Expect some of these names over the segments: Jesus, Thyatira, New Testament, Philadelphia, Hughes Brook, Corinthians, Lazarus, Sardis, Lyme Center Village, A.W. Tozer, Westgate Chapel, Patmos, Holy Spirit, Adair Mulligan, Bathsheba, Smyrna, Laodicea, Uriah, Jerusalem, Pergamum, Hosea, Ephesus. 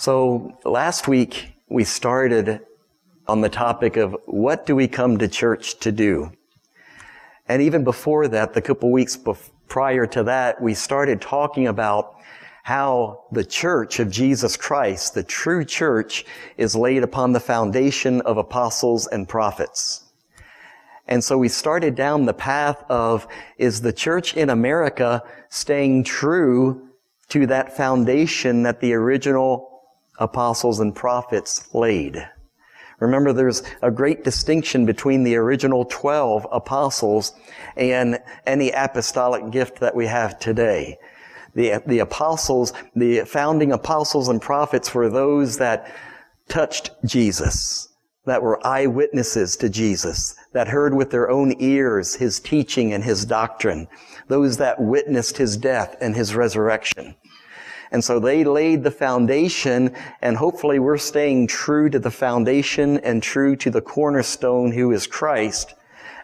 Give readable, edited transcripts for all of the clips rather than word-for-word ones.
So last week, we started on the topic of what do we come to church to do? And even before that, the couple weeks prior to that, we started talking about how the church of Jesus Christ, the true church, is laid upon the foundation of apostles and prophets. And so we started down the path of, is the church in America staying true to that foundation that the original apostles and prophets laid? Remember, there's a great distinction between the original 12 apostles and any apostolic gift that we have today. The apostles, the founding apostles and prophets were those that touched Jesus, that were eyewitnesses to Jesus, that heard with their own ears his teaching and his doctrine, those that witnessed his death and his resurrection. And so they laid the foundation, and hopefully we're staying true to the foundation and true to the cornerstone who is Christ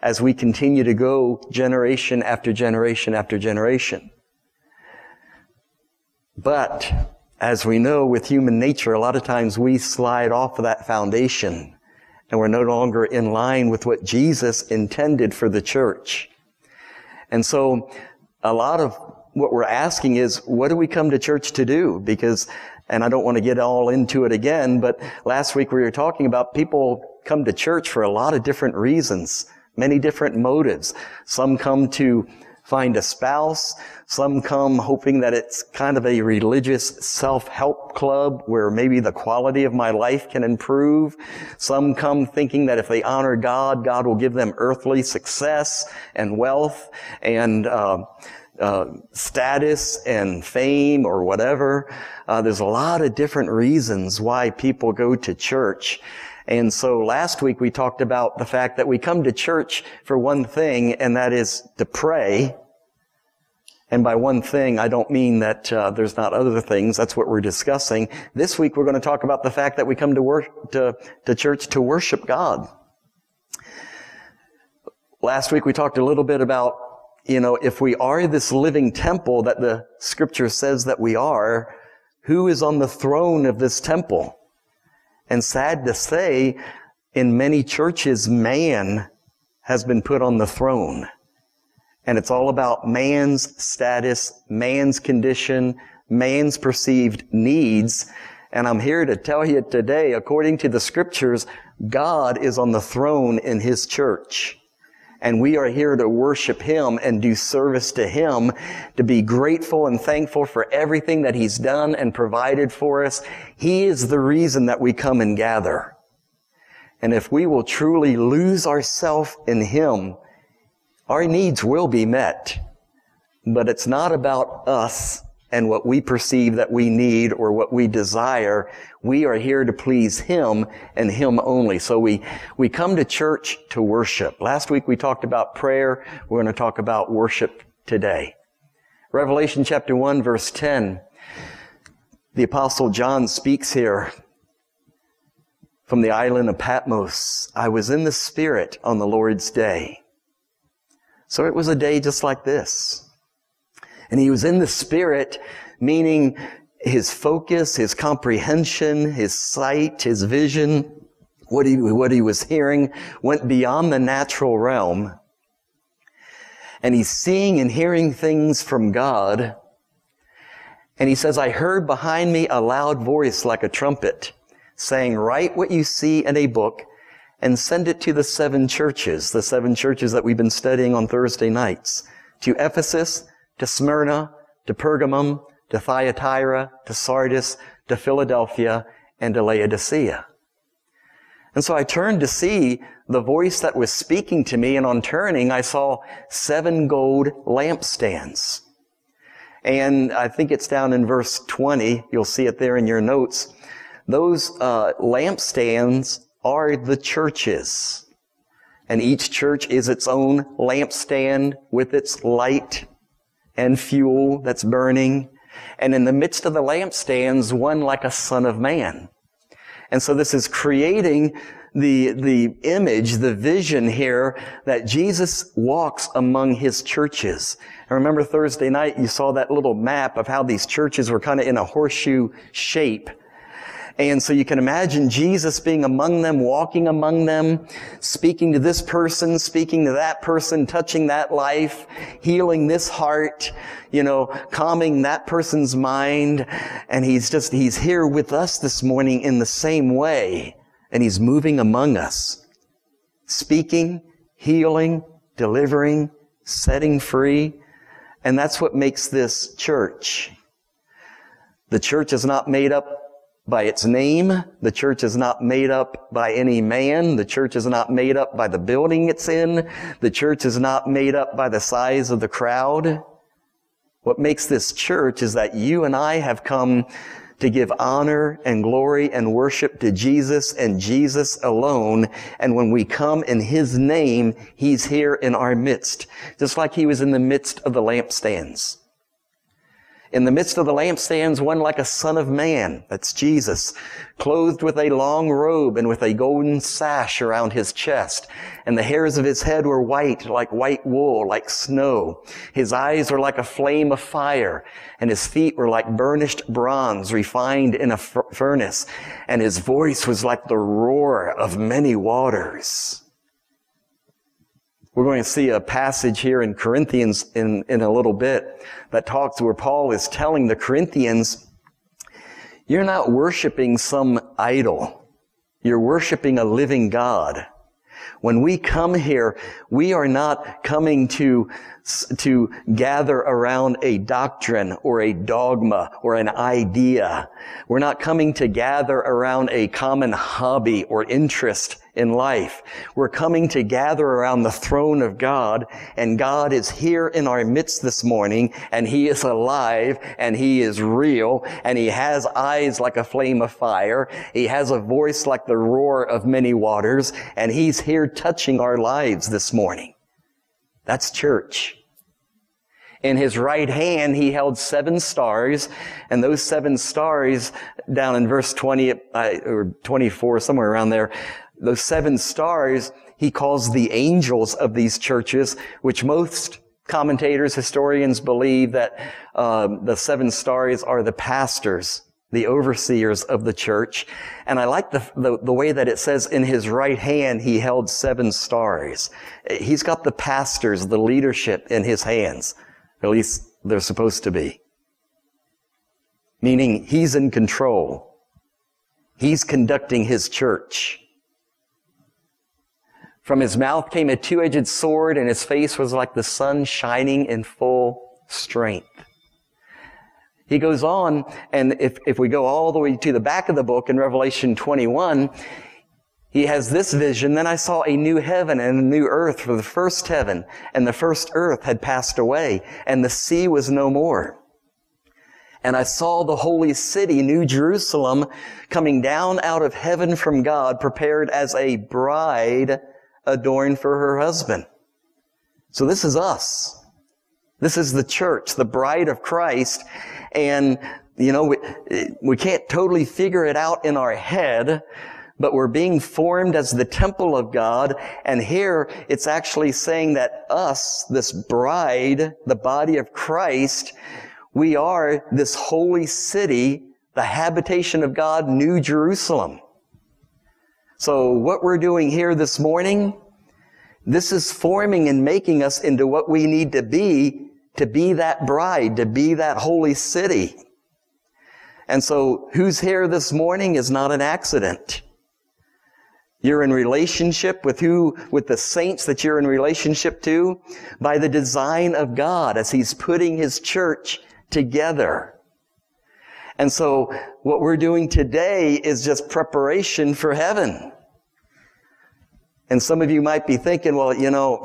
as we continue to go generation after generation after generation. But as we know with human nature, a lot of times we slide off of that foundation and we're no longer in line with what Jesus intended for the church. And so a lot of what we're asking is, what do we come to church to do? Because, and I don't want to get all into it again, but last week we were talking about people come to church for a lot of different reasons, many different motives. Some come to find a spouse. Some come hoping that it's kind of a religious self-help club where maybe the quality of my life can improve. Some come thinking that if they honor God, God will give them earthly success and wealth and status and fame or whatever. There's a lot of different reasons why people go to church. And so last week we talked about the fact that we come to church for one thing, and that is to pray. And by one thing, I don't mean that there's not other things. That's what we're discussing. This week we're going to talk about the fact that we come to church to worship God. Last week we talked a little bit about, you know, if we are this living temple that the scripture says that we are, who is on the throne of this temple? And sad to say, in many churches, man has been put on the throne. And it's all about man's status, man's condition, man's perceived needs. And I'm here to tell you today, according to the scriptures, God is on the throne in his church. And we are here to worship him and do service to him, to be grateful and thankful for everything that he's done and provided for us. He is the reason that we come and gather. And if we will truly lose ourselves in him, our needs will be met. But it's not about us and what we perceive that we need or what we desire. We are here to please him and him only. So we come to church to worship. Last week we talked about prayer. We're going to talk about worship today. Revelation chapter 1, verse 10. The Apostle John speaks here from the island of Patmos. I was in the Spirit on the Lord's day. So it was a day just like this. And he was in the Spirit, meaning his focus, his comprehension, his sight, his vision, what he was hearing went beyond the natural realm. And he's seeing and hearing things from God. And he says, I heard behind me a loud voice like a trumpet saying, write what you see in a book and send it to the seven churches that we've been studying on Thursday nights, to Ephesus, to Smyrna, to Pergamum, to Thyatira, to Sardis, to Philadelphia, and to Laodicea. And so I turned to see the voice that was speaking to me, and on turning, I saw 7 gold lampstands. And I think it's down in verse 20. You'll see it there in your notes. Those lampstands are the churches. And each church is its own lampstand with its light and fuel that's burning. And in the midst of the lampstands, one like a son of man. And so this is creating the image, the vision here that Jesus walks among his churches. And remember Thursday night, you saw that little map of how these churches were kind of in a horseshoe shape. And so you can imagine Jesus being among them, walking among them, speaking to this person, speaking to that person, touching that life, healing this heart, you know, calming that person's mind. And he's here with us this morning in the same way. And he's moving among us, speaking, healing, delivering, setting free. And that's what makes this church. The church is not made up by its name. The church is not made up by any man. The church is not made up by the building it's in. The church is not made up by the size of the crowd. What makes this church is that you and I have come to give honor and glory and worship to Jesus and Jesus alone. And when we come in His name, He's here in our midst, just like He was in the midst of the lampstands. In the midst of the lampstands, one like a son of man, that's Jesus, clothed with a long robe and with a golden sash around His chest. And the hairs of His head were white, like white wool, like snow. His eyes were like a flame of fire, and His feet were like burnished bronze refined in a furnace. And His voice was like the roar of many waters. We're going to see a passage here in Corinthians in a little bit that talks where Paul is telling the Corinthians, you're not worshiping some idol. You're worshiping a living God. When we come here, we are not coming to gather around a doctrine or a dogma or an idea. We're not coming to gather around a common hobby or interest in life. We're coming to gather around the throne of God, and God is here in our midst this morning, and He is alive, and He is real, and He has eyes like a flame of fire. He has a voice like the roar of many waters, and He's here touching our lives this morning. That's church. In His right hand, He held 7 stars, and those 7 stars down in verse 20 or 24, somewhere around there, those 7 stars, He calls the angels of these churches, which most commentators, historians believe that the 7 stars are the pastors, the overseers of the church. And I like the way that it says in His right hand, He held 7 stars. He's got the pastors, the leadership in His hands. At least they're supposed to be. Meaning He's in control. He's conducting His church. From His mouth came a 2-edged sword, and His face was like the sun shining in full strength. He goes on, and if we go all the way to the back of the book in Revelation 21, he has this vision, "Then I saw a new heaven and a new earth, for the first heaven and the first earth had passed away, and the sea was no more. And I saw the holy city, New Jerusalem, coming down out of heaven from God, prepared as a bride adorned for her husband." So this is us. This is the church, the bride of Christ. And, you know, we can't totally figure it out in our head, but we're being formed as the temple of God. And here it's actually saying that us, this bride, the body of Christ, we are this holy city, the habitation of God, New Jerusalem. So what we're doing here this morning, this is forming and making us into what we need to be that bride, to be that holy city. And so who's here this morning is not an accident. You're in relationship with the saints that you're in relationship to by the design of God as He's putting His church together. And so what we're doing today is just preparation for heaven. And some of you might be thinking, well, you know,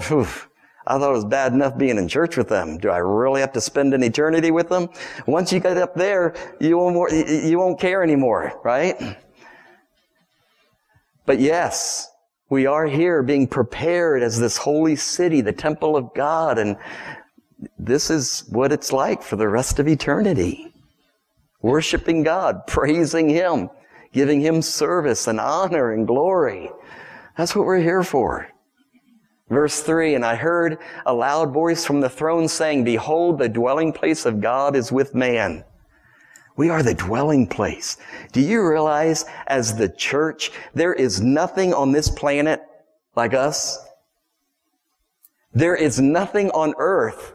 I thought it was bad enough being in church with them. Do I really have to spend an eternity with them? Once you get up there, you won't care anymore, right? But yes, we are here being prepared as this holy city, the temple of God. And this is what it's like for the rest of eternity. Worshiping God, praising Him, giving Him service and honor and glory. That's what we're here for. Verse 3, "And I heard a loud voice from the throne saying, Behold, the dwelling place of God is with man. We are the dwelling place. Do you realize, as the church, there is nothing on this planet like us? There is nothing on earth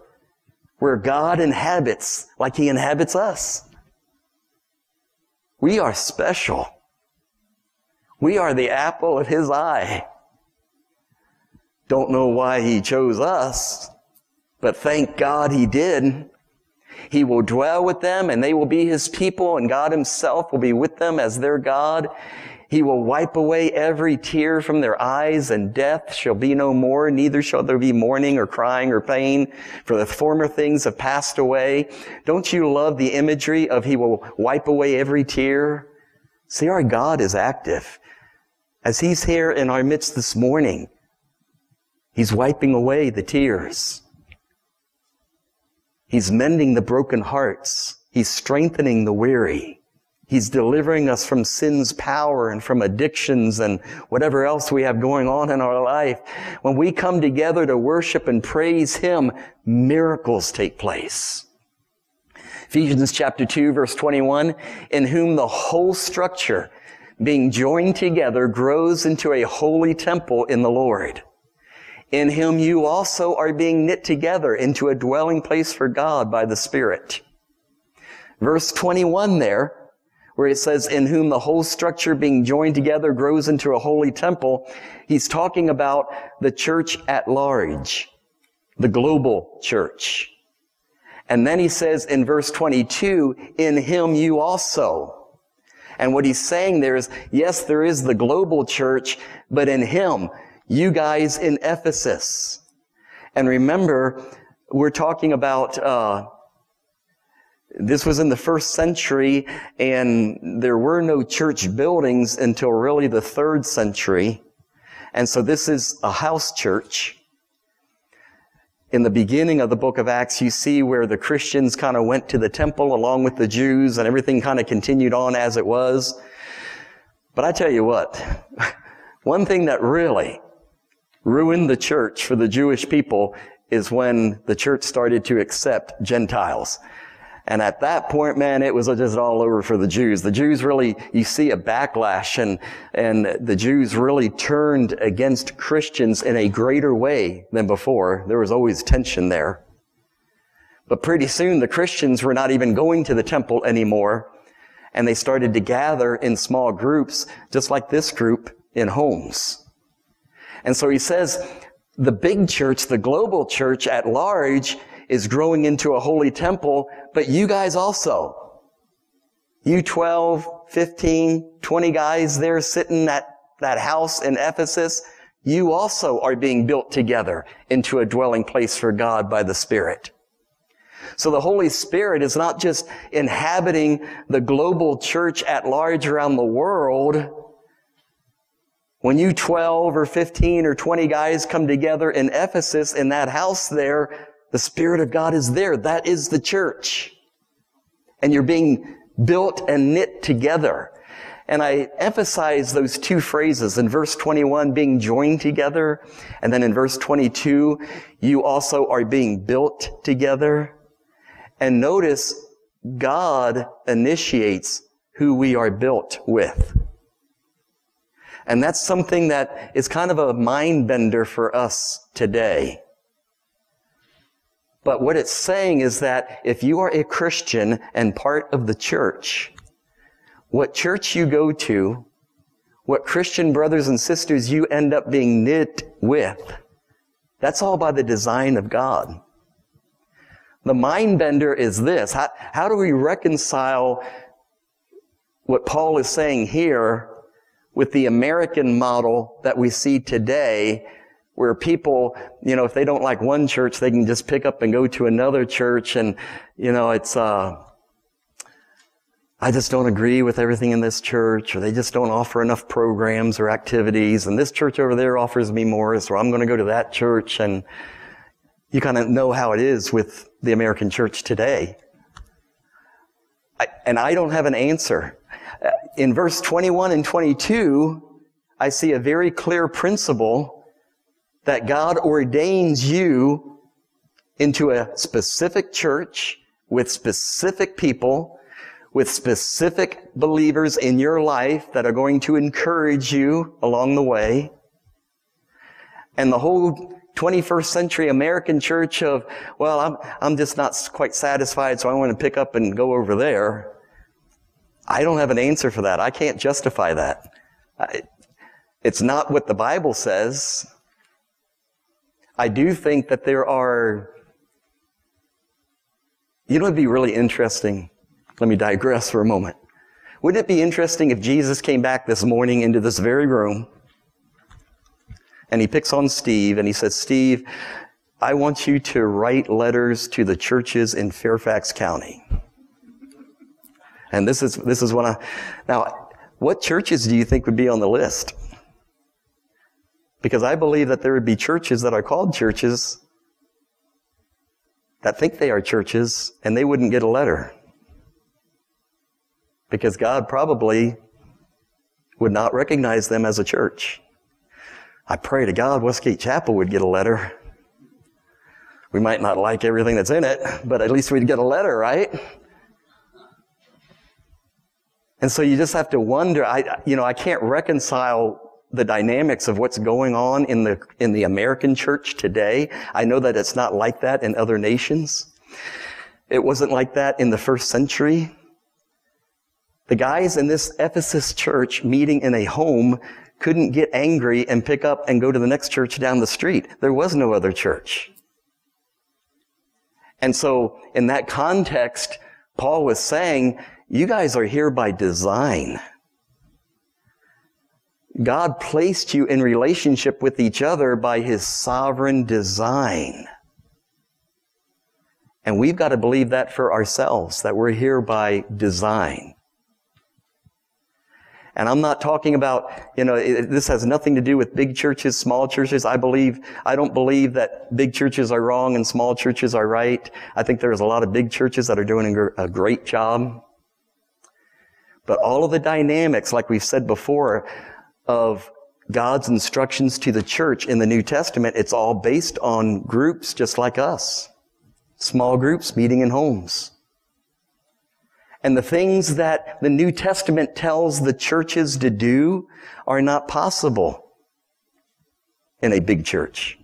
where God inhabits like He inhabits us. We are special. We are the apple of His eye. Don't know why He chose us, but thank God He did. He will dwell with them, and they will be His people, and God Himself will be with them as their God. He will wipe away every tear from their eyes, and death shall be no more, neither shall there be mourning or crying or pain, for the former things have passed away. Don't you love the imagery of He will wipe away every tear? See, our God is active. As He's here in our midst this morning, He's wiping away the tears. He's mending the broken hearts. He's strengthening the weary. He's delivering us from sin's power and from addictions and whatever else we have going on in our life. When we come together to worship and praise Him, miracles take place. Ephesians chapter 2, verse 21, in whom the whole structure being joined together grows into a holy temple in the Lord. In Him you also are being knit together into a dwelling place for God by the Spirit. Verse 21 there, where it says, in whom the whole structure being joined together grows into a holy temple, he's talking about the church at large, the global church. And then he says in verse 22, in Him you also. And what he's saying there is, yes, there is the global church, but in Him, you guys in Ephesus. And remember, we're talking about, this was in the first century, and there were no church buildings until really the 3rd century. And so this is a house church. In the beginning of the book of Acts, you see where the Christians kind of went to the temple along with the Jews, and everything kind of continued on as it was. But I tell you what, one thing that really ruined the church for the Jewish people is when the church started to accept Gentiles. And at that point, man, it was just all over for the Jews. The Jews really, you see a backlash, and the Jews really turned against Christians in a greater way than before. There was always tension there. But pretty soon the Christians were not even going to the temple anymore, and they started to gather in small groups, just like this group, in homes. And so he says, the big church, the global church at large, is growing into a holy temple, but you guys also. You 12, 15, 20 guys there sitting at that house in Ephesus, you also are being built together into a dwelling place for God by the Spirit. So the Holy Spirit is not just inhabiting the global church at large around the world. When you 12 or 15 or 20 guys come together in Ephesus in that house there, the Spirit of God is there. That is the church. And you're being built and knit together. And I emphasize those two phrases in verse 21, being joined together. And then in verse 22, you also are being built together. And notice, God initiates who we are built with. And that's something that is kind of a mind bender for us today. But what it's saying is that if you are a Christian and part of the church, what church you go to, what Christian brothers and sisters you end up being knit with, that's all by the design of God. The mind bender is this. How do we reconcile what Paul is saying here with the American model that we see today, where people, you know, if they don't like one church, they can just pick up and go to another church. And, you know, it's, I just don't agree with everything in this church, or they just don't offer enough programs or activities, and this church over there offers me more, so I'm going to go to that church. And you kind of know how it is with the American church today. I don't have an answer. In verse 21 and 22, I see a very clear principle that God ordains you into a specific church with specific people with specific believers in your life that are going to encourage you along the way. And the whole 21st century American church of, well, I'm just not quite satisfied, so I want to pick up and go over there. I don't have an answer for that. I can't justify that. It's not what the Bible says. I do think that there are... You know, it'd be really interesting. Let me digress for a moment. Wouldn't it be interesting if Jesus came back this morning into this very room and he picks on Steve and he says, Steve, I want you to write letters to the churches in Fairfax County. And this is what I... Now, what churches do you think would be on the list? Because I believe that there would be churches that are called churches that think they are churches, and they wouldn't get a letter. Because God probably would not recognize them as a church. I pray to God Westgate Chapel would get a letter. We might not like everything that's in it, but at least we'd get a letter, right? And so you just have to wonder, I can't reconcile the dynamics of what's going on in the American church today. I know that it's not like that in other nations. It wasn't like that in the first century. The guys in this Ephesus church meeting in a home couldn't get angry and pick up and go to the next church down the street. There was no other church. And so in that context, Paul was saying, you guys are here by design. God placed you in relationship with each other by His sovereign design. And we've got to believe that for ourselves, that we're here by design. And I'm not talking about, this has nothing to do with big churches, small churches. I don't believe that big churches are wrong and small churches are right. I think there's a lot of big churches that are doing a great job. But all of the dynamics, like we've said before, of God's instructions to the church in the New Testament, it's all based on groups just like us. Small groups meeting in homes. And the things that the New Testament tells the churches to do are not possible in a big church.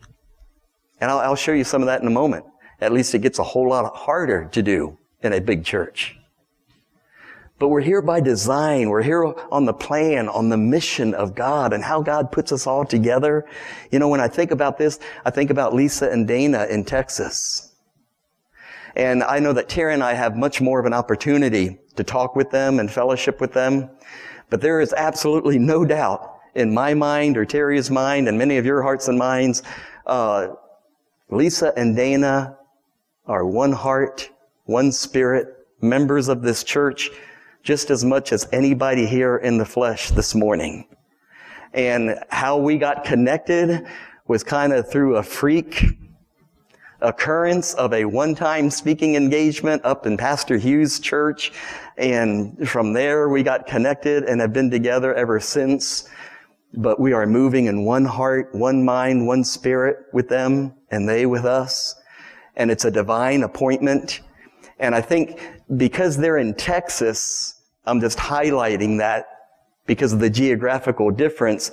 And I'll show you some of that in a moment. At least it gets a whole lot harder to do in a big church. But we're here by design. We're here on the plan, on the mission of God and how God puts us all together. You know, when I think about this, I think about Lisa and Dana in Texas. And I know that Tara and I have much more of an opportunity to talk with them and fellowship with them. But there is absolutely no doubt in my mind or Terry's mind and many of your hearts and minds, Lisa and Dana are one heart, one spirit, members of this church, just as much as anybody here in the flesh this morning. And how we got connected was kind of through a freak occurrence of a one-time speaking engagement up in Pastor Hughes' church. And from there, we got connected and have been together ever since. But we are moving in one heart, one mind, one spirit with them and they with us. And it's a divine appointment. And I think because they're in Texas, I'm just highlighting that because of the geographical difference,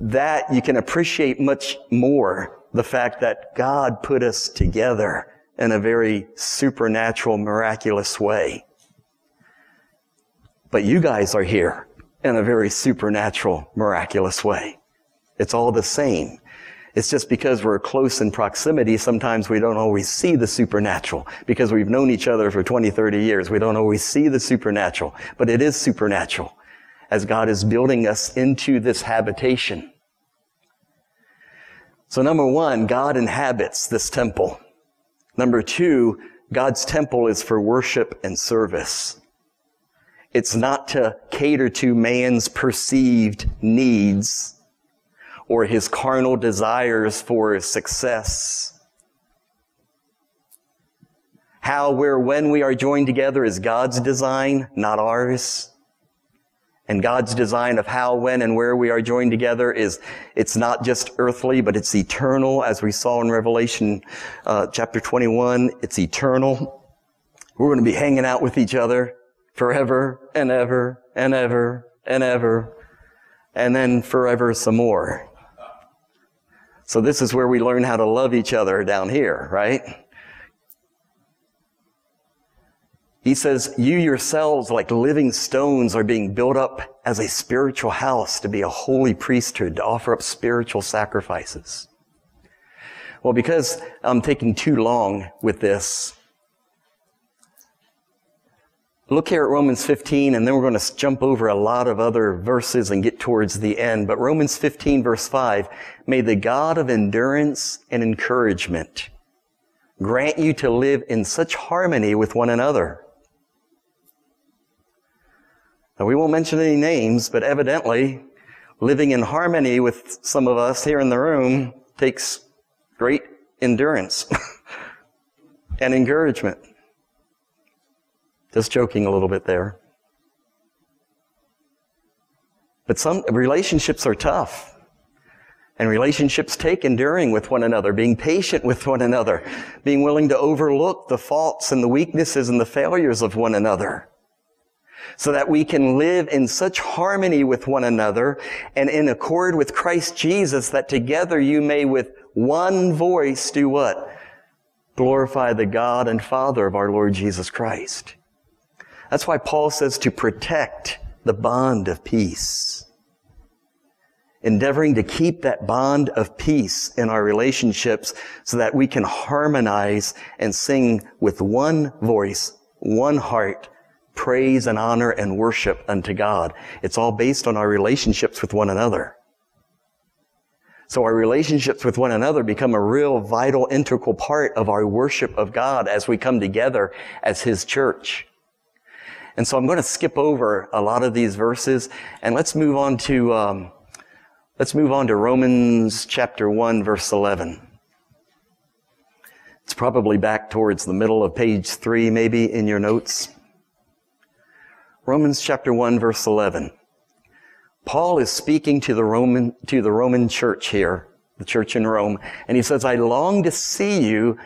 that you can appreciate much more the fact that God put us together in a very supernatural, miraculous way. But you guys are here in a very supernatural, miraculous way. It's all the same. It's just because we're close in proximity, sometimes we don't always see the supernatural. Because we've known each other for 20, 30 years, we don't always see the supernatural. But it is supernatural as God is building us into this habitation. So number one, God inhabits this temple. Number two, God's temple is for worship and service. It's not to cater to man's perceived needs or his carnal desires for success. How, where, when we are joined together is God's design, not ours. And God's design of how, when, and where we are joined together is, it's not just earthly, but it's eternal, as we saw in Revelation chapter 21. It's eternal. We're going to be hanging out with each other forever and ever and ever and ever, and then forever some more. So this is where we learn how to love each other down here, right? He says, you yourselves, like living stones, are being built up as a spiritual house to be a holy priesthood, to offer up spiritual sacrifices. Well, because I'm taking too long with this, look here at Romans 15, and then we're going to jump over a lot of other verses and get towards the end. But Romans 15, verse 5, may the God of endurance and encouragement grant you to live in such harmony with one another. Now, we won't mention any names, but evidently, living in harmony with some of us here in the room takes great endurance and encouragement. Just joking a little bit there. But some relationships are tough. And relationships take enduring with one another, being patient with one another, being willing to overlook the faults and the weaknesses and the failures of one another, so that we can live in such harmony with one another and in accord with Christ Jesus, that together you may with one voice do what? Glorify the God and Father of our Lord Jesus Christ. That's why Paul says to protect the bond of peace. Endeavoring to keep that bond of peace in our relationships so that we can harmonize and sing with one voice, one heart, praise and honor and worship unto God. It's all based on our relationships with one another. So our relationships with one another become a real vital, integral part of our worship of God as we come together as His church. And so I'm going to skip over a lot of these verses, and let's move on to Romans chapter 1, verse 11. It's probably back towards the middle of page 3, maybe, in your notes. Romans chapter 1, verse 11. Paul is speaking to the Roman church here, the church in Rome, and he says, I long to see you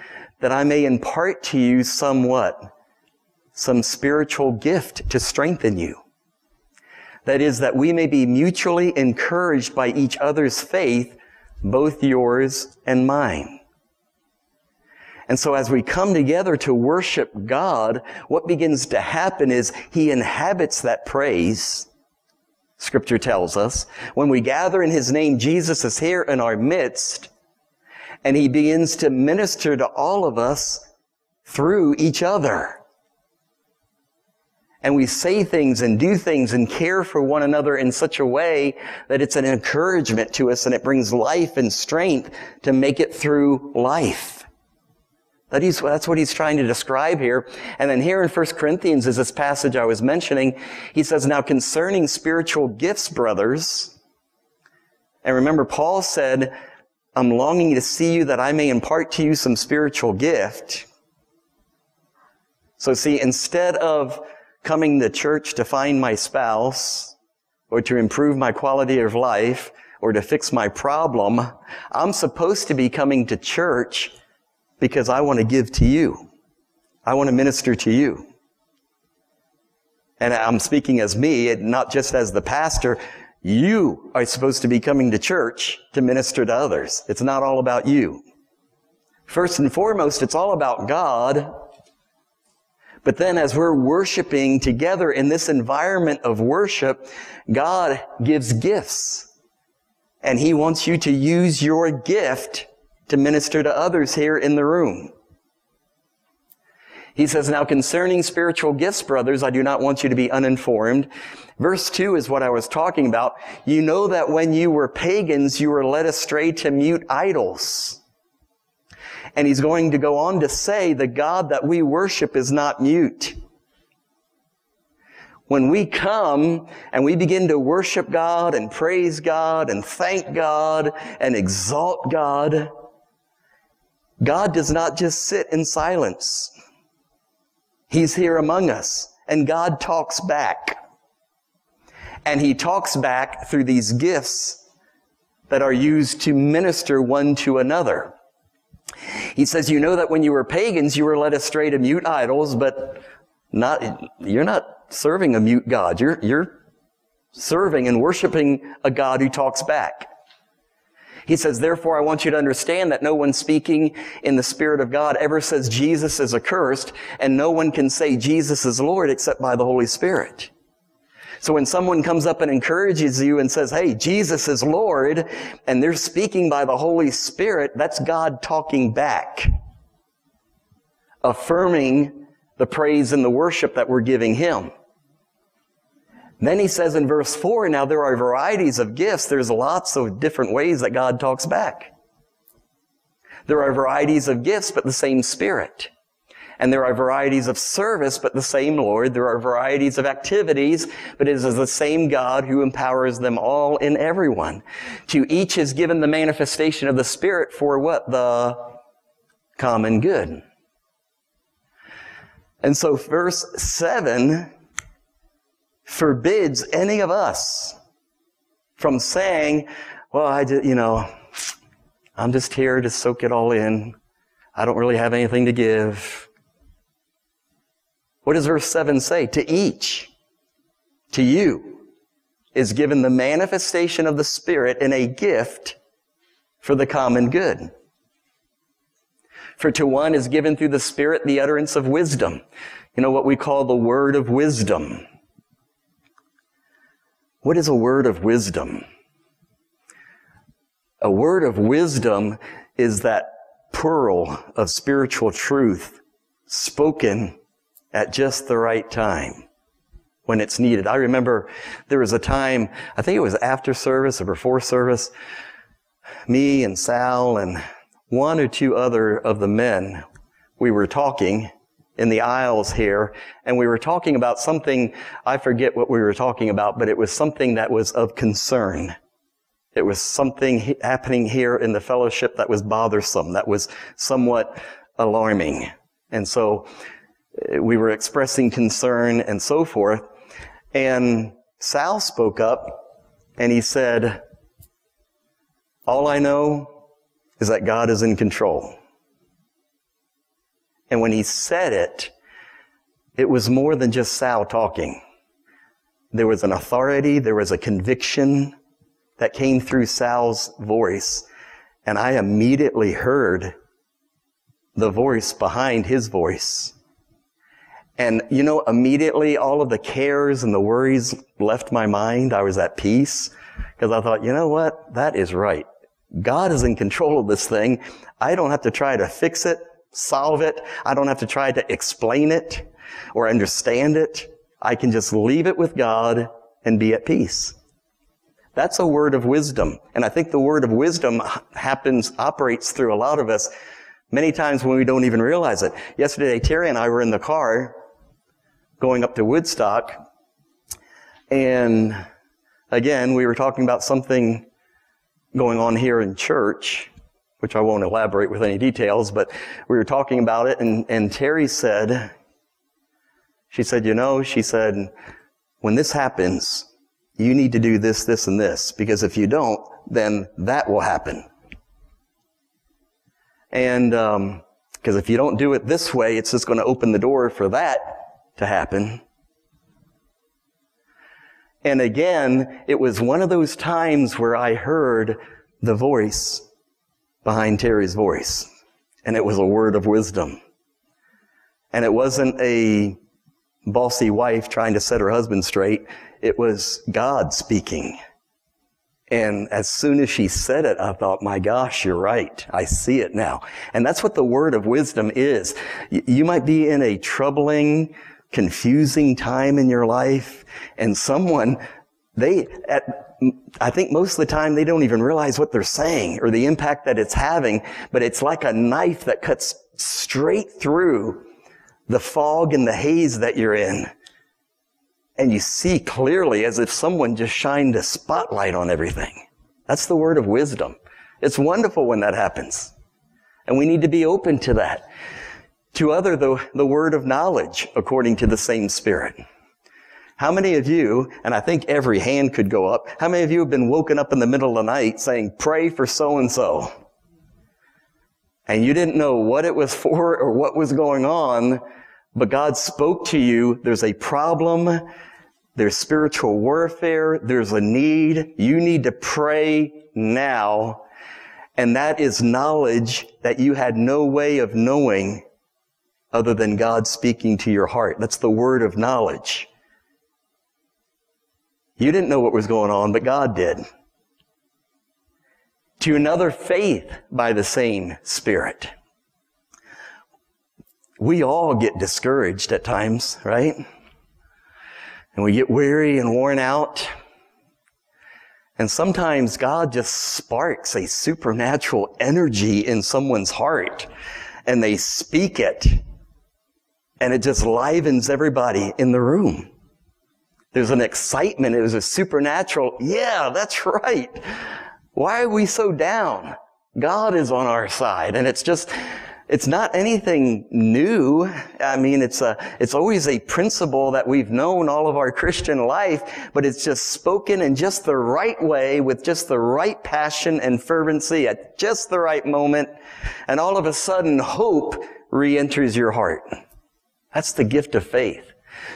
that I may impart to you somewhat, some spiritual gift to strengthen you. That is, that we may be mutually encouraged by each other's faith, both yours and mine. And so as we come together to worship God, what begins to happen is He inhabits that praise. Scripture tells us, when we gather in His name, Jesus is here in our midst, and He begins to minister to all of us through each other. And we say things and do things and care for one another in such a way that it's an encouragement to us, and it brings life and strength to make it through life. That's what he's trying to describe here. And then here in 1 Corinthians is this passage I was mentioning. He says, now concerning spiritual gifts, brothers, and remember Paul said, I'm longing to see you that I may impart to you some spiritual gift. So see, instead of coming to church to find my spouse or to improve my quality of life or to fix my problem, I'm supposed to be coming to church because I want to give to you. I want to minister to you. And I'm speaking as me, not just as the pastor. You are supposed to be coming to church to minister to others. It's not all about you. First and foremost, it's all about God. But then as we're worshiping together in this environment of worship, God gives gifts. And He wants you to use your gift to minister to others here in the room. He says, now concerning spiritual gifts, brothers, I do not want you to be uninformed. Verse 2 is what I was talking about. You know that when you were pagans, you were led astray to mute idols. And he's going to go on to say, the God that we worship is not mute. When we come and we begin to worship God and praise God and thank God and exalt God, God does not just sit in silence. He's here among us, and God talks back. And He talks back through these gifts that are used to minister one to another. He says, you know that when you were pagans, you were led astray to mute idols, but you're not serving a mute God. You're serving and worshiping a God who talks back. He says, therefore, I want you to understand that no one speaking in the Spirit of God ever says Jesus is accursed, and no one can say Jesus is Lord except by the Holy Spirit. So when someone comes up and encourages you and says, hey, Jesus is Lord, and they're speaking by the Holy Spirit, that's God talking back, affirming the praise and the worship that we're giving Him. And then he says in verse 4, now there are varieties of gifts. There's lots of different ways that God talks back. There are varieties of gifts, but the same Spirit. And there are varieties of service, but the same Lord. There are varieties of activities, but it is the same God who empowers them all in everyone. To each is given the manifestation of the Spirit for what? The common good. And so verse 7 forbids any of us from saying, well, I'm just here to soak it all in. I don't really have anything to give. What does verse 7 say? To each, to you, is given the manifestation of the Spirit in a gift for the common good. For to one is given through the Spirit the utterance of wisdom. What we call the word of wisdom. What is a word of wisdom? A word of wisdom is that pearl of spiritual truth spoken at just the right time when it's needed. I remember there was a time, I think it was after service or before service, me and Sal and one or two other of the men, we were talking in the aisles here, and we were talking about something, I forget what we were talking about, but it was something that was of concern. It was something happening here in the fellowship that was bothersome, that was somewhat alarming. And so we were expressing concern and so forth. And Sal spoke up and he said, all I know is that God is in control. And when he said it, it was more than just Sal talking. There was an authority, there was a conviction that came through Sal's voice. And I immediately heard the voice behind his voice. And, immediately all of the cares and the worries left my mind. I was at peace because I thought, what? That is right. God is in control of this thing. I don't have to try to fix it, solve it. I don't have to try to explain it or understand it. I can just leave it with God and be at peace. That's a word of wisdom. And I think the word of wisdom operates through a lot of us many times when we don't even realize it. Yesterday, Terry and I were in the car going up to Woodstock. And again, we were talking about something going on here in church, which I won't elaborate with any details, but we were talking about it, and Terry said, she said, when this happens, you need to do this, this, and this, because if you don't, then that will happen. And because if you don't do it this way, it's just going to open the door for that to happen. And again, it was one of those times where I heard the voice behind Terry's voice. And it was a word of wisdom. And it wasn't a bossy wife trying to set her husband straight. It was God speaking. And as soon as she said it, I thought, my gosh, you're right. I see it now. And that's what the word of wisdom is. You might be in a troubling, confusing time in your life, and someone, I think most of the time they don't even realize what they're saying or the impact that it's having, but it's like a knife that cuts straight through the fog and the haze that you're in. And you see clearly as if someone just shined a spotlight on everything. That's the word of wisdom. It's wonderful when that happens. And we need to be open to that. To other, the word of knowledge, according to the same Spirit. How many of you, and I think every hand could go up, how many of you have been woken up in the middle of the night saying, pray for so-and-so? And you didn't know what it was for or what was going on, but God spoke to you. There's a problem. There's spiritual warfare. There's a need. You need to pray now. And that is knowledge that you had no way of knowing other than God speaking to your heart. That's the word of knowledge. You didn't know what was going on, but God did. To another faith by the same Spirit. We all get discouraged at times, right? And we get weary and worn out. And sometimes God just sparks a supernatural energy in someone's heart, and they speak it, and it just livens everybody in the room. There's an excitement. It was a supernatural, yeah, that's right. Why are we so down? God is on our side. And it's just, it's not anything new. I mean, it's always a principle that we've known all of our Christian life, but it's just spoken in just the right way, with just the right passion and fervency at just the right moment. And all of a sudden, hope re-enters your heart. That's the gift of faith.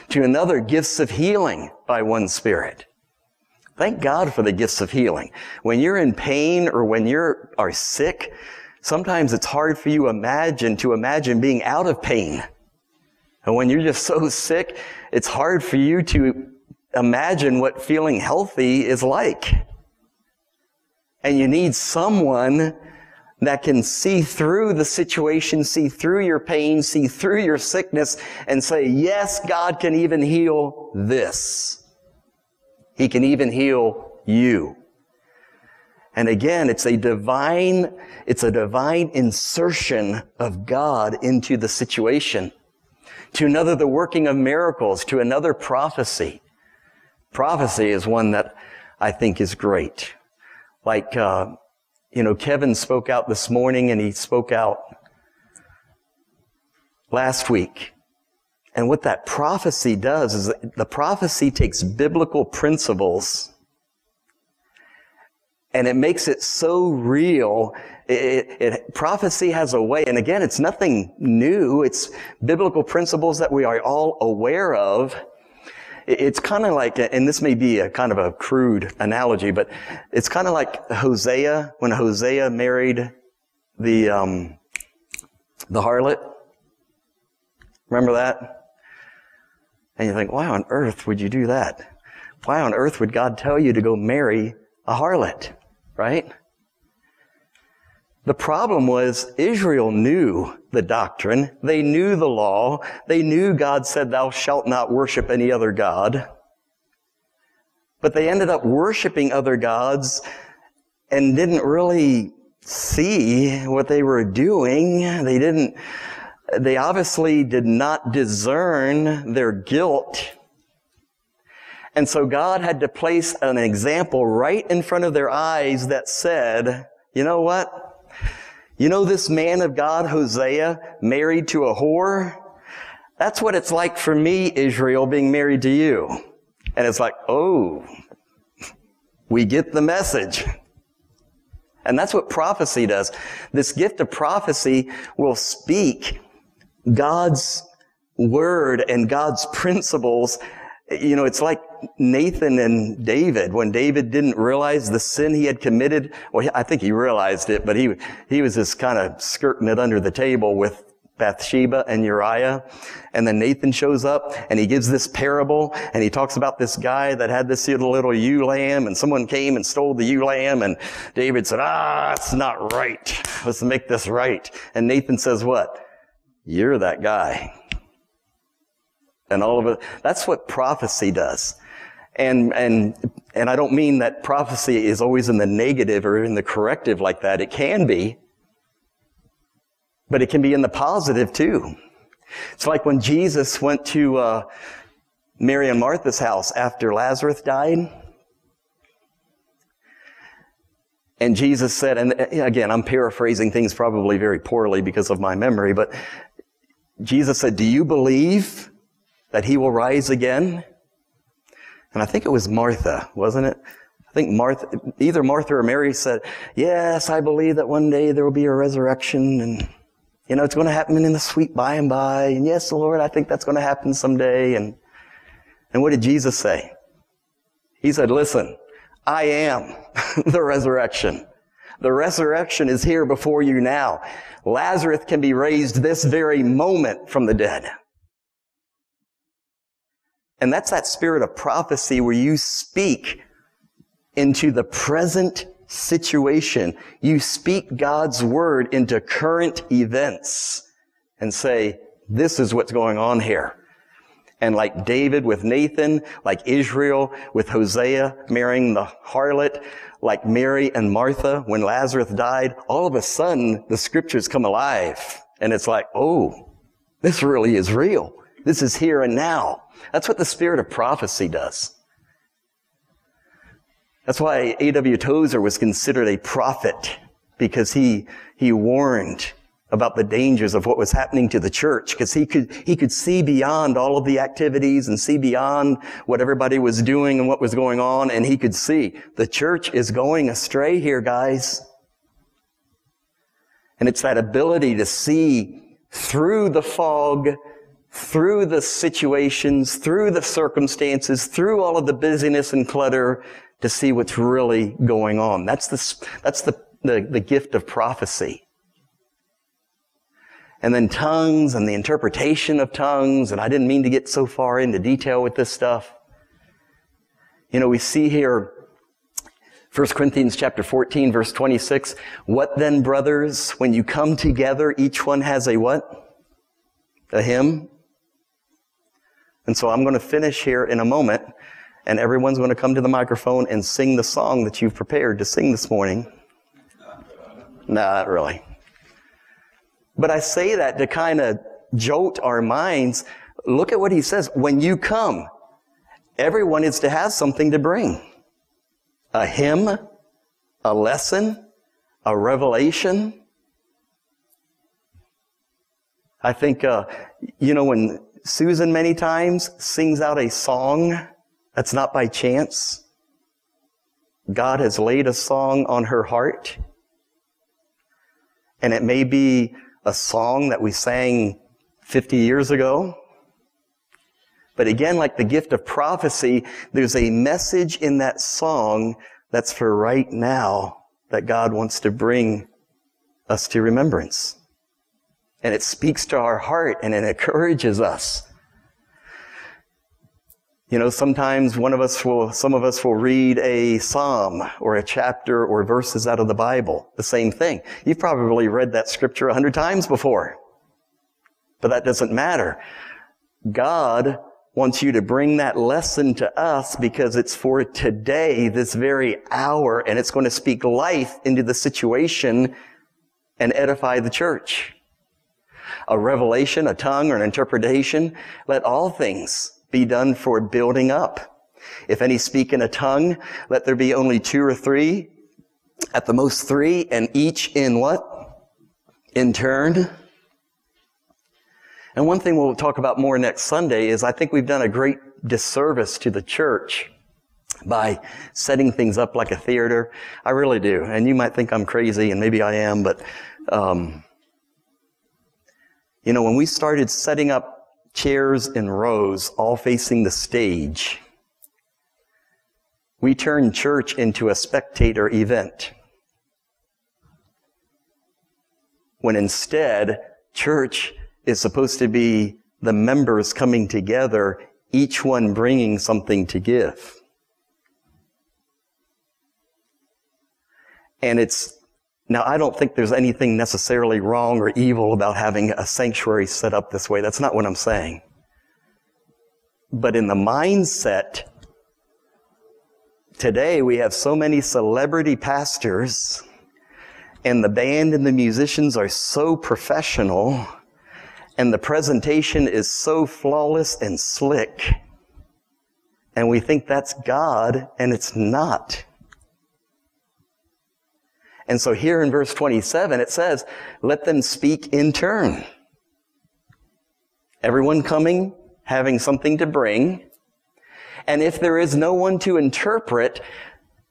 To another, gifts of healing by one Spirit. Thank God for the gifts of healing. When you're in pain or when you are sick, sometimes it's hard for you to imagine being out of pain. And when you're just so sick, it's hard for you to imagine what feeling healthy is like. And you need someone that can see through the situation, see through your pain, see through your sickness, and say, yes, God can even heal this. He can even heal you. And again, it's a divine insertion of God into the situation. To another, the working of miracles. To another, prophecy. Prophecy is one that I think is great. Like, Kevin spoke out this morning, and he spoke out last week. And what that prophecy does is the prophecy takes biblical principles and it makes it so real. Prophecy has a way, and again, it's nothing new. It's biblical principles that we are all aware of. It's kind of like, and this may be a kind of a crude analogy, but it's kind of like Hosea, when Hosea married the harlot. Remember that? And you think, why on earth would you do that? Why on earth would God tell you to go marry a harlot, right? The problem was Israel knew the doctrine. They knew the law. They knew God said, thou shalt not worship any other god. But they ended up worshiping other gods and didn't really see what they were doing. They obviously did not discern their guilt. And so God had to place an example right in front of their eyes that said, you know what? You know this man of God, Hosea, married to a whore? That's what it's like for me, Israel, being married to you. And it's like, oh, we get the message. And that's what prophecy does. This gift of prophecy will speak God's word and God's principles. You know, it's like Nathan and David, when David didn't realize the sin he had committed. Well, I think he realized it, but he was just kind of skirting it under the table with Bathsheba and Uriah. And then Nathan shows up and he gives this parable, and he talks about this guy that had this little ewe lamb, and someone came and stole the ewe lamb, and David said, it's not right. Let's make this right. And Nathan says what? You're that guy. And all of it, that's what prophecy does. And I don't mean that prophecy is always in the negative or in the corrective like that. It can be, but it can be in the positive too. It's like when Jesus went to Mary and Martha's house after Lazarus died. And Jesus said, and again, I'm paraphrasing things probably very poorly because of my memory, but Jesus said, do you believe that he will rise again? And I think it was Martha, wasn't it? I think either Martha or Mary said, yes, I believe that one day there will be a resurrection. And you know, it's going to happen in the sweet by and by. And yes, Lord, I think that's going to happen someday. And what did Jesus say? He said, listen, I am the resurrection. The resurrection is here before you now. Lazarus can be raised this very moment from the dead. And that's that spirit of prophecy where you speak into the present situation. You speak God's word into current events and say, this is what's going on here. And like David with Nathan, like Israel with Hosea marrying the harlot, like Mary and Martha when Lazarus died, all of a sudden the scriptures come alive. And it's like, oh, this really is real. This is here and now. That's what the spirit of prophecy does. That's why A.W. Tozer was considered a prophet, because he warned about the dangers of what was happening to the church, because he could see beyond all of the activities and see beyond what everybody was doing and what was going on, and he could see the church is going astray here, guys. And it's that ability to see through the fog, through the situations, through the circumstances, through all of the busyness and clutter, to see what's really going on. That's the gift of prophecy. And then tongues and the interpretation of tongues, and I didn't mean to get so far into detail with this stuff. You know, we see here, 1 Corinthians chapter 14, verse 26, what then, brothers, when you come together, each one has a what? A hymn. And so I'm going to finish here in a moment, and everyone's going to come to the microphone and sing the song that you've prepared to sing this morning. Not really. But I say that to kind of jolt our minds. Look at what he says. When you come, everyone is to have something to bring. A hymn, a lesson, a revelation. I think, you know, when Susan many times sings out a song, that's not by chance. God has laid a song on her heart. And it may be a song that we sang 50 years ago. But again, like the gift of prophecy, there's a message in that song that's for right now that God wants to bring us to remembrance. And it speaks to our heart and it encourages us. You know, sometimes some of us will read a psalm or a chapter or verses out of the Bible. The same thing. You've probably read that scripture 100 times before. But that doesn't matter. God wants you to bring that lesson to us because it's for today, this very hour, and it's going to speak life into the situation and edify the church. A revelation, a tongue, or an interpretation. Let all things be done for building up. If any speak in a tongue, let there be only 2 or 3, at the most 3, and each in what? In turn. And one thing we'll talk about more next Sunday is I think we've done a great disservice to the church by setting things up like a theater. I really do. And you might think I'm crazy, and maybe I am, but you know, when we started setting up chairs in rows, all facing the stage, we turn church into a spectator event. When instead, church is supposed to be the members coming together, each one bringing something to give. And it's, now, I don't think there's anything necessarily wrong or evil about having a sanctuary set up this way. That's not what I'm saying. But in the mindset, today we have so many celebrity pastors, and the band and the musicians are so professional, and the presentation is so flawless and slick, and we think that's God, and it's not. And so here in verse 27, it says, let them speak in turn. Everyone coming, having something to bring. And if there is no one to interpret,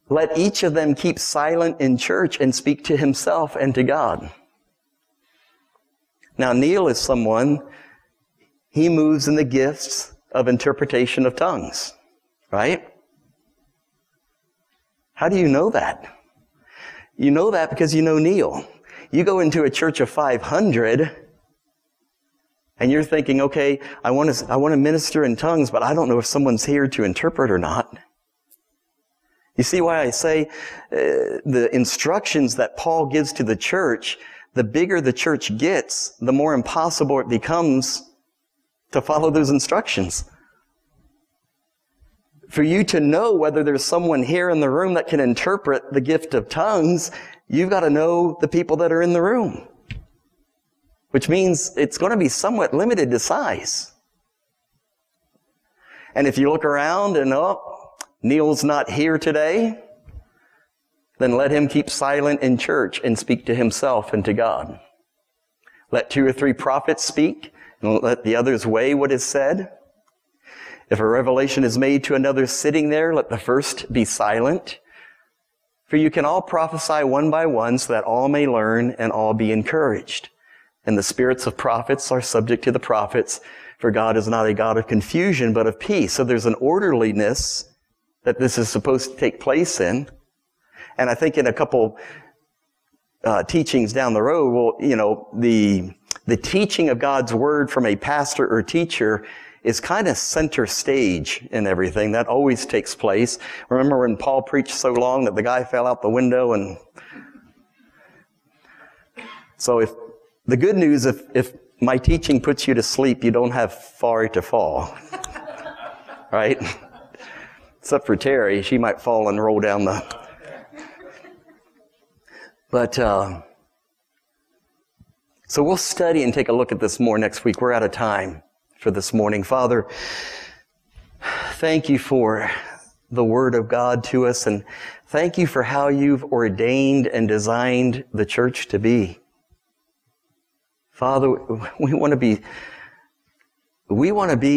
let each of them keep silent in church and speak to himself and to God. Now, Neil is someone, he moves in the gifts of interpretation of tongues, right? How do you know that? You know that because you know Neil. You go into a church of 500, and you're thinking, okay, I want to minister in tongues, but I don't know if someone's here to interpret or not. You see why I say the instructions that Paul gives to the church, the bigger the church gets, the more impossible it becomes to follow those instructions. For you to know whether there's someone here in the room that can interpret the gift of tongues, you've got to know the people that are in the room, which means it's going to be somewhat limited to size. And if you look around and, oh, Neil's not here today, then let him keep silent in church and speak to himself and to God. Let 2 or 3 prophets speak, and let the others weigh what is said. If a revelation is made to another sitting there, let the first be silent. For you can all prophesy one by one, so that all may learn and all be encouraged. And the spirits of prophets are subject to the prophets, for God is not a God of confusion, but of peace. So there's an orderliness that this is supposed to take place in. And I think in a couple teachings down the road, well, you know, the teaching of God's word from a pastor or teacher is kind of center stage in everything. That always takes place. Remember when Paul preached so long that the guy fell out the window? And so if the good news, if my teaching puts you to sleep, you don't have far to fall, right? Except for Terry, she might fall and roll down the... But so we'll study and take a look at this more next week. We're out of time for this morning. Father, thank you for the Word of God to us, and thank you for how you've ordained and designed the church to be. Father, we want to be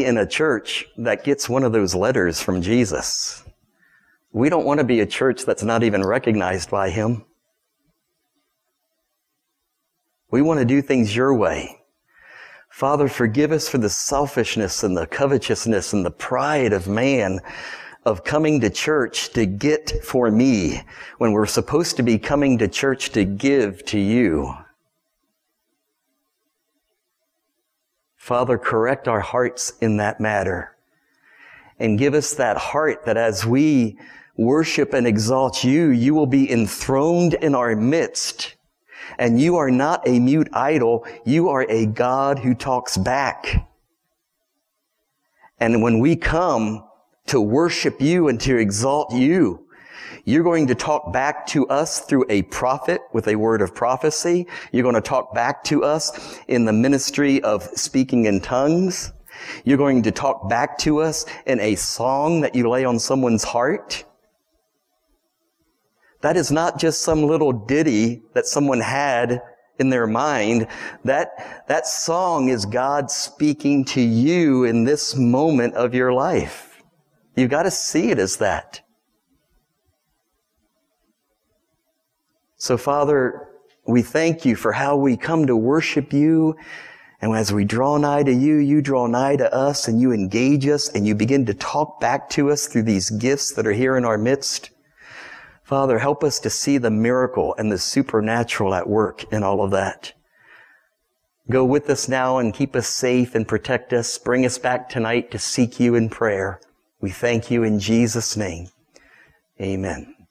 in a church that gets one of those letters from Jesus. We don't want to be a church that's not even recognized by Him. We want to do things your way. Father, forgive us for the selfishness and the covetousness and the pride of man of coming to church to get for me when we're supposed to be coming to church to give to you. Father, correct our hearts in that matter and give us that heart that as we worship and exalt you, you will be enthroned in our midst. And you are not a mute idol. You are a God who talks back. And when we come to worship you and to exalt you, you're going to talk back to us through a prophet with a word of prophecy. You're going to talk back to us in the ministry of speaking in tongues. You're going to talk back to us in a song that you lay on someone's heart. That is not just some little ditty that someone had in their mind. That song is God speaking to you in this moment of your life. You've got to see it as that. So, Father, we thank you for how we come to worship you. And as we draw nigh to you, you draw nigh to us, and you engage us, and you begin to talk back to us through these gifts that are here in our midst. Father, help us to see the miracle and the supernatural at work in all of that. Go with us now and keep us safe and protect us. Bring us back tonight to seek you in prayer. We thank you in Jesus' name. Amen.